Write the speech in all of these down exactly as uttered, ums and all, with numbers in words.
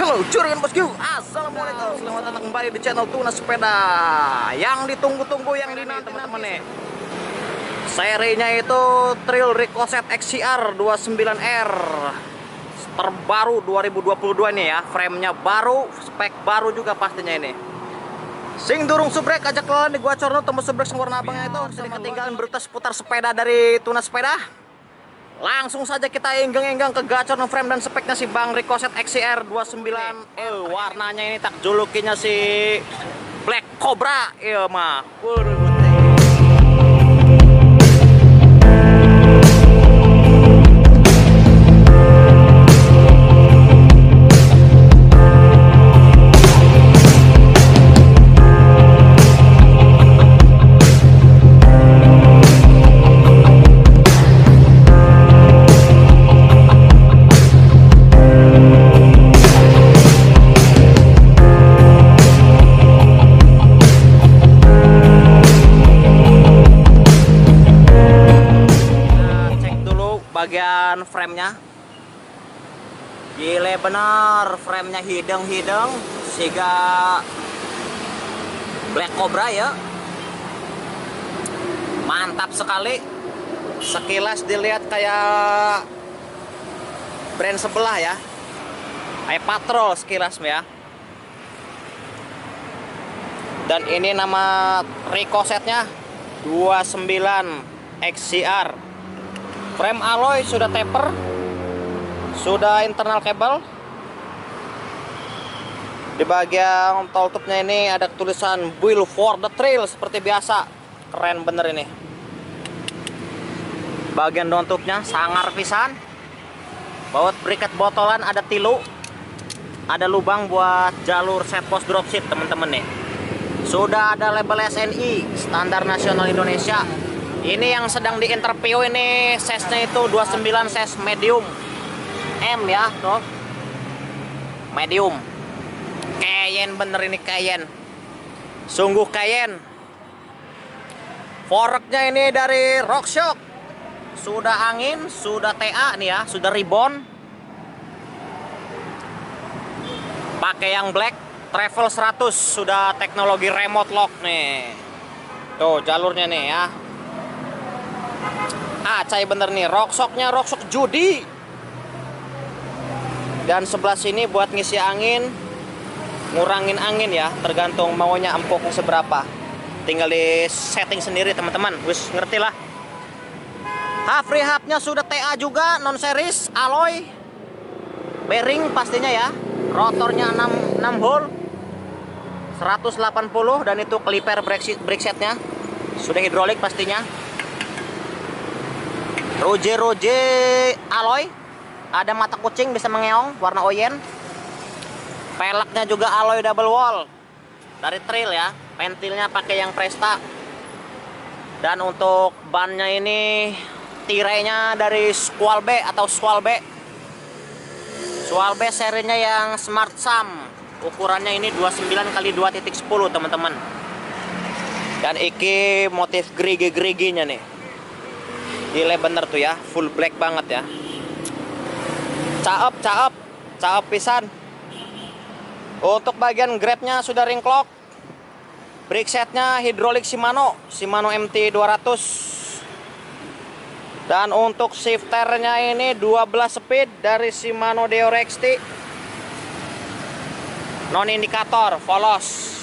Halo curin bosku, assalamualaikum, selamat datang kembali di channel Tunas Sepeda. Yang ditunggu-tunggu, yang ini teman-teman nih, serinya itu Thrill Ricochet X C R dua puluh sembilan R terbaru dua ribu dua puluh dua nih ya. Frame-nya baru, spek baru juga pastinya ini. Sing durung subrek ajak kalian di Gua Corno Tomo subrek semua warna abangnya itu. Sering ketinggalan berita seputar sepeda dari Tunas Sepeda. Langsung saja kita enggeng-enggeng ke gacor frame dan speknya si Bang Ricochet X C R dua puluh sembilan. Eh, warnanya ini tak julukinya si Black Cobra. Iya mah. Bagian frame-nya gile bener, frame-nya hidung-hidung siga Black Cobra ya, mantap sekali. Sekilas dilihat kayak brand sebelah ya, kayak Patrol sekilas ya. Dan ini nama Ricochet-nya dua puluh sembilan X C R. Frame alloy sudah taper, sudah internal kabel. Di bagian tall tubnya ini ada tulisan "Build for the Trail" seperti biasa. Keren bener ini. Bagian down tubnya sangar pisan. Baut briket botolan ada tilu, ada lubang buat jalur set post dropship teman-teman nih. Sudah ada label S N I Standar Nasional Indonesia. Ini yang sedang diinterview ini size-nya itu dua puluh sembilan size medium M ya, tuh. Medium. Kayen bener ini, kayen. Sungguh kayen. Foreknya ini dari RockShox. Sudah angin, sudah T A nih ya, sudah ribbon. Pakai yang black, travel seratus, sudah teknologi remote lock nih. Tuh jalurnya nih ya. Ah, cai bener nih, RockShox-nya RockShox Judy. Dan sebelah sini buat ngisi angin, ngurangin angin ya, tergantung maunya empuknya seberapa. Tinggal di setting sendiri teman-teman, wis ngerti lah. Half rehab-nya sudah T A juga, non series, alloy, bearing pastinya ya. Rotornya enam hole, seratus delapan puluh, dan itu keliper breaksetnya sudah hidrolik pastinya. Roje-roje alloy, ada mata kucing bisa mengeong, warna oyen. Peleknya juga alloy double wall dari Trail ya. Pentilnya pakai yang Presta. Dan untuk bannya ini tirainya dari Schwalbe atau Schwalbe. Schwalbe serinya yang Smart Sam. Ukurannya ini dua puluh sembilan kali dua titik sepuluh teman-teman. Dan iki motif gerigi-geriginya nih. Gile bener tuh ya, full black banget ya. Caep, caep, caep pisan. Untuk bagian grabnya sudah ring clock. Brake setnya hidrolik Shimano, Shimano M T dua ratus. Dan untuk shifternya ini dua belas speed dari Shimano Deore X T. Non indikator, polos.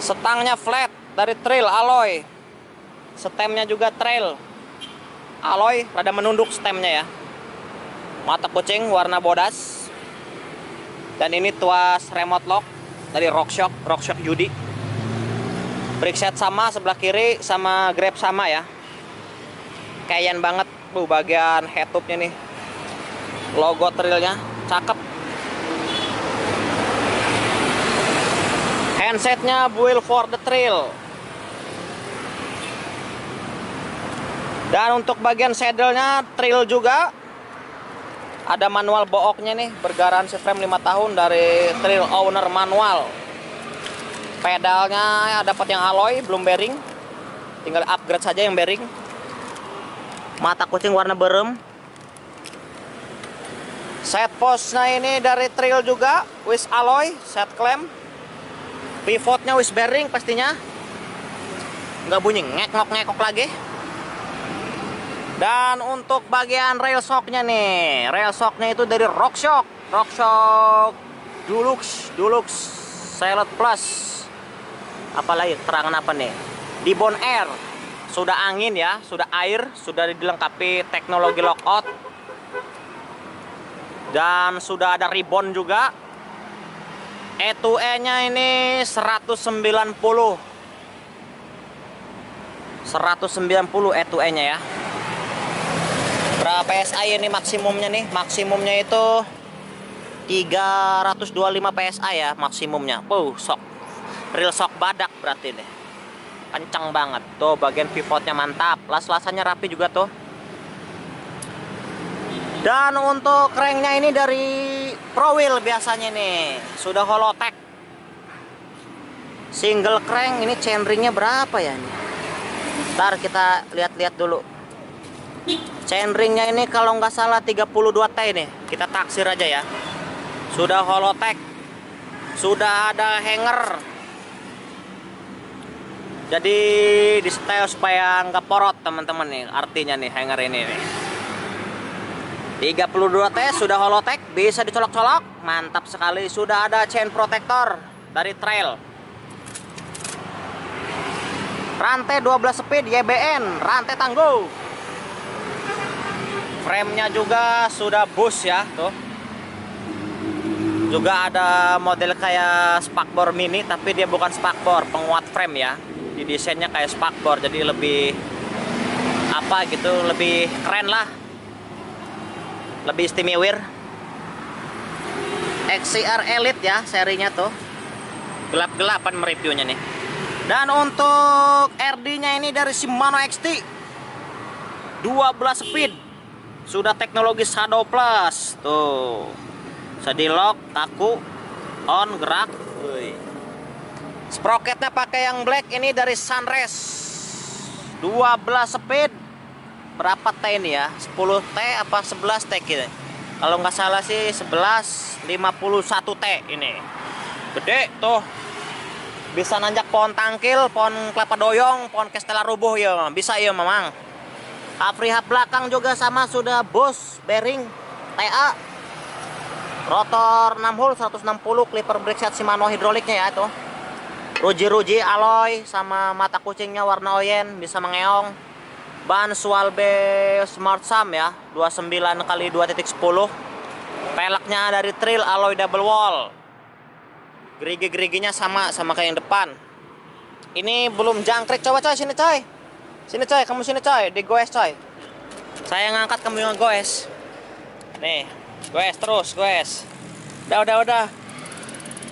Setangnya flat dari Trail alloy. Stemnya juga Trail alloy, rada menunduk stemnya ya. Mata kucing warna bodas. Dan ini tuas remote lock dari RockShox, RockShox Judy. Brake set sama, sebelah kiri sama grab sama ya. Kayan banget tuh bagian head tube-nya nih. Logo Trail-nya cakep. Handset-nya build for the Trail. Dan untuk bagian saddle-nya Trail juga. Ada manual booknya nih, bergaransi frame lima tahun dari Trail owner manual. Pedalnya dapat yang alloy, belum bearing. Tinggal upgrade saja yang bearing. Mata kucing warna berem. Set postnya ini dari Thrill juga, with alloy, set clamp. Pivotnya with bearing pastinya. Nggak bunyi ngekok-ngekok lagi. Dan untuk bagian rail shocknya nih, rail shocknya itu dari RockShox, RockShox Deluxe, Deluxe Select Plus. Apalagi terangan apa nih? Di Bon Air, sudah angin ya, sudah air, sudah dilengkapi teknologi lockout. Dan sudah ada ribbon juga. E dua E-nya ini seratus sembilan puluh. seratus sembilan puluh E dua E-nya ya. Berapa P S I ini maksimumnya nih? Maksimumnya itu tiga ratus dua puluh lima P S I ya maksimumnya. Wow, shock. Real shock badak berarti nih. Kencang banget. Tuh bagian pivotnya mantap. Las-lasannya rapi juga tuh. Dan untuk cranknya ini dari Pro Wheel biasanya nih, sudah holotek. Single crank ini chainringnya berapa ya nih? Ntar kita lihat-lihat dulu. Chainringnya ini kalau nggak salah tiga puluh dua T nih. Kita taksir aja ya. Sudah holotek. Sudah ada hanger. Jadi di setel supaya nggak porot teman-teman nih. Artinya nih hanger ini nih. tiga puluh dua T sudah holotek, bisa dicolok-colok, mantap sekali. Sudah ada chain protector dari Thrill. Rantai dua belas speed Y B N, rantai tangguh. Frame-nya juga sudah Boost ya, tuh. Juga ada model kayak spakbor mini, tapi dia bukan spakbor, penguat frame ya. Di desainnya kayak spakbor, jadi lebih apa gitu, lebih keren lah. Lebih istimewir. X C R Elite ya serinya tuh. Gelap-gelapan mereviewnya nih. Dan untuk R D-nya ini dari Shimano X T. dua belas speed. Sudah teknologi shadow plus. Tuh. Sedilok, kaku, on, gerak. Wih. Sprocketnya pakai yang black ini dari Sunrise. dua belas speed. Berapa T ini ya? sepuluh T apa sebelas T gitu. Kalau nggak salah sih sebelas lima puluh satu T ini. Gede tuh. Bisa nanjak pohon tangkil, pohon kelapa doyong, pohon kestela rubuh ya. Bisa ya memang. Hub belakang juga sama, sudah Boost, bearing T A. Rotor enam hole seratus enam puluh, clipper brake set Shimano hidroliknya ya itu. Ruji-ruji alloy sama mata kucingnya warna oyen, bisa mengeong. Ban Schwalbe Smart Sam ya, dua puluh sembilan kali dua titik sepuluh. Peleknya dari Thrill alloy double wall. Gerigi-geriginya sama sama kayak yang depan. Ini belum jangkrik, coba coy sini coy. Sini coy, kamu sini coy, digoes coy. Saya ngangkat, kamu yang goes. Nih, goes terus, goes. Udah, udah, udah.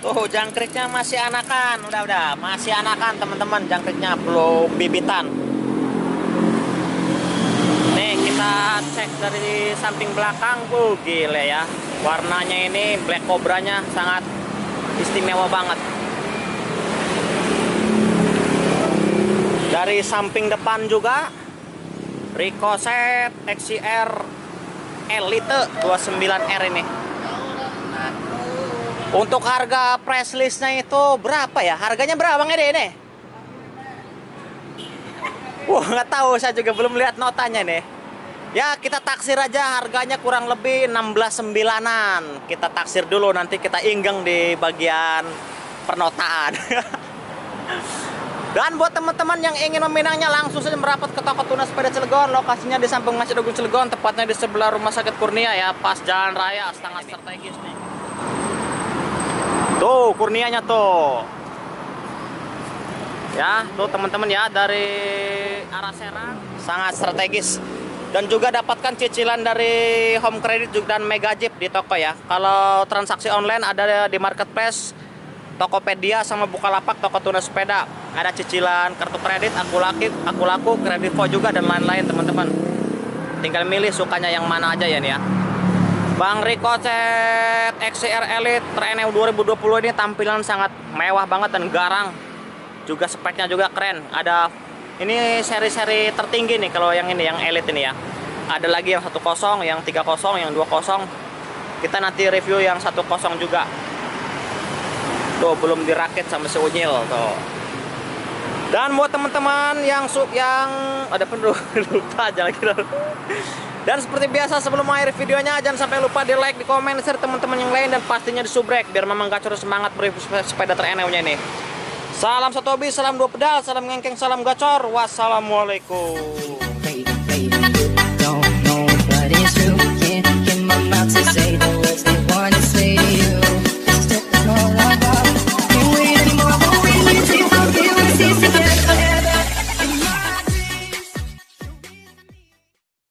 Tuh, jangkriknya masih anakan. Udah, udah, masih anakan teman-teman, jangkriknya belum bibitan. Kita cek dari samping belakang, oh gile ya, warnanya ini black cobranya sangat istimewa banget. Dari samping depan juga, Ricochet X C R Elite dua puluh sembilan R ini. Untuk harga price listnya itu berapa ya? Harganya berapa bang ini? Wah wow, nggak tahu, saya juga belum lihat notanya nih. Ya kita taksir aja, harganya kurang lebih enam belas sembilanan. Kita taksir dulu, nanti kita inggang di bagian pernotaan. Dan buat teman-teman yang ingin meminangnya, langsung saja merapat ke toko Tunas Sepeda Cilegon. Lokasinya di samping Masjid Agung Cilegon, tepatnya di sebelah Rumah Sakit Kurnia ya, pas jalan raya, sangat strategis nih. Tuh Kurnianya tuh. Ya, tuh teman-teman ya, dari arah Serang sangat strategis. Dan juga dapatkan cicilan dari Home Credit juga dan Megajip di toko ya. Kalau transaksi online ada di marketplace, Tokopedia sama Bukalapak, toko Tunas Sepeda. Ada cicilan kartu kredit, Akulaku, Akulaku, Kredivo juga dan lain-lain teman-teman. Tinggal milih sukanya yang mana aja ya nih ya. Bang Ricochet X C R Elite Trainer dua ribu dua puluh ini tampilan sangat mewah banget dan garang. Juga speknya juga keren. Ada ini seri-seri tertinggi nih kalau yang ini, yang Elite ini ya. Ada lagi yang satu kosong, yang tiga kosong, yang dua kosong. Kita nanti review yang satu kosong juga. Tuh, belum dirakit sama si Unyil tuh. Dan buat teman-teman yang sub yang ada pun lupa aja lagi. Dan seperti biasa sebelum akhir videonya, jangan sampai lupa di like, di komen, share teman-teman yang lain, dan pastinya di subrek biar memang gacor semangat mereview sepeda terenewnya ini. Salam satu hobi, salam dua pedal, salam ngengkeng, salam gacor. Wassalamualaikum.